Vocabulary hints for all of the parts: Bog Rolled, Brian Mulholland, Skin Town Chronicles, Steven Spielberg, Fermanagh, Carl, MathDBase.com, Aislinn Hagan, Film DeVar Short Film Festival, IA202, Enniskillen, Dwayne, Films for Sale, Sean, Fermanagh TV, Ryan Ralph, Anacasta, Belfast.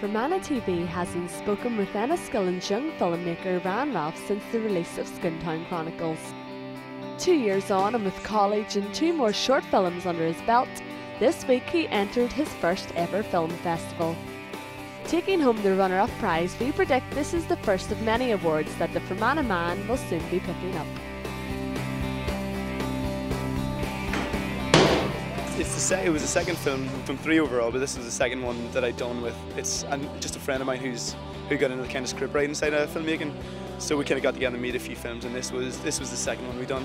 Fermanagh TV hasn't spoken with Enniskillen's young filmmaker Ryan Ralph since the release of Skin Town Chronicles. 2 years on, and with college and 2 more short films under his belt, this week he entered his first ever film festival. Taking home the runner-up prize, we predict this is the first of many awards that the Fermanagh man will soon be picking up. It was the second film from 3 overall, but this was the second one that I'd done with. And just a friend of mine who got into the kind of script writing side of filmmaking, so we kind of got together and made a few films, and this was the second one we done,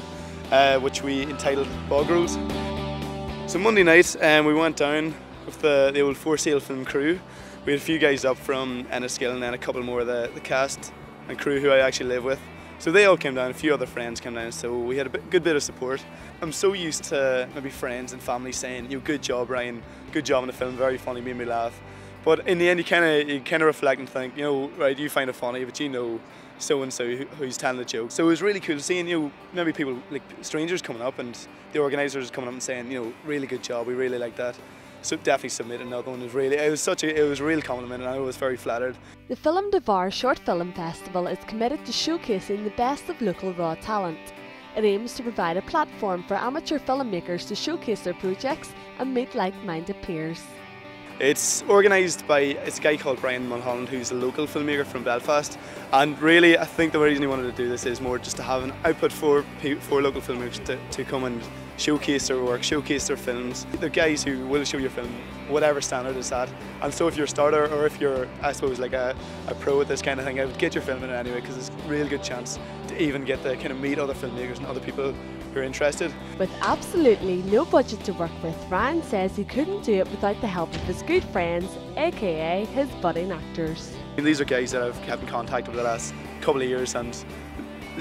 which we entitled Bog Rolled. So Monday night, we went down with the old For Sale film crew. We had a few guys up from Enniskillen and then a couple more of the cast and crew who I actually live with. So they all came down, a few other friends came down, so we had a good bit of support. I'm so used to maybe friends and family saying, you know, good job Ryan, good job in the film, very funny, made me laugh. But in the end you kind of reflect and think, you know, right, you find it funny, but you know so-and-so who's telling the joke. So it was really cool seeing, you know, maybe people, like strangers coming up and the organisers coming up and saying, you know, really good job, we really like that. So definitely submit another one. It was a real compliment, and I was very flattered. The Film DeVar Short Film Festival is committed to showcasing the best of local raw talent. It aims to provide a platform for amateur filmmakers to showcase their projects and meet like-minded peers. It's organised by a guy called Brian Mulholland, who's a local filmmaker from Belfast, and really I think the reason he wanted to do this is more just to have an output for local filmmakers to come and showcase their work, showcase their films. They're guys who will show your film, whatever standard it's at, and so if you're a starter or if you're, I suppose, like a pro at this kind of thing, I would get your film in anyway, because it's a real good chance to even get to kind of meet other filmmakers and other people who are interested. With absolutely no budget to work with, Ryan says he couldn't do it without the help of his good friends, aka his budding actors. These are guys that I've kept in contact with the last couple of years and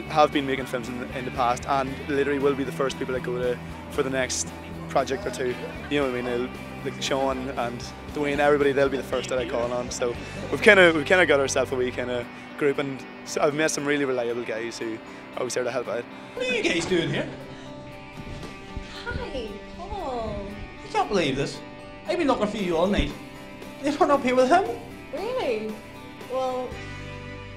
have been making films in the past, and literally will be the first people I go to for the next project or 2. You know what I mean? Like Sean and Dwayne, everybody, they'll be the first that I call on. So we've kind of got ourselves a wee kind of group, and so I've met some really reliable guys who are always there to help out. What are you guys doing here? Hi, Paul. I can't believe this. I've been looking for you all night. They weren't up here with him. Really? Well,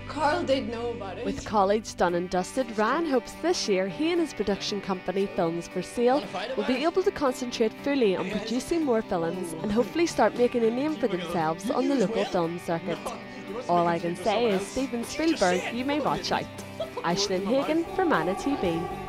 Carl did know about it. With college done and dusted, Ryan hopes this year he and his production company Films for Sale will be able to concentrate fully on producing more films and hopefully start making a name for themselves on the local film circuit. All I can say is, Steven Spielberg, you may watch out. Aislinn Hagan, Fermanagh TV.